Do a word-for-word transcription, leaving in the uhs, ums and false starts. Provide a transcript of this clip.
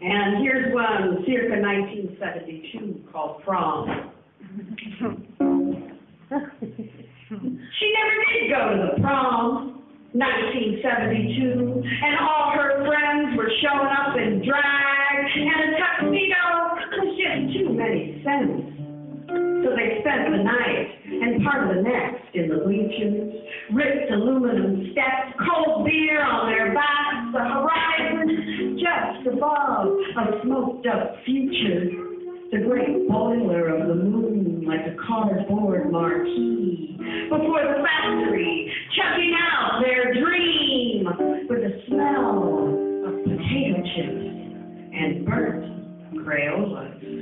And here's one circa nineteen seventy-two called Prom. She never did go to the prom, nineteen seventy-two, and all her friends were showing up in drag, and a tuxedo was just too many cents. So they spent the night and part of the next in the bleachers, ripped aluminum steps, cold beer on their backs, the horizon just above a smoked-up future. The great boiler of the moon like a cardboard marquee before the factory, chugging out their dream with the smell of potato chips and burnt Crayolas.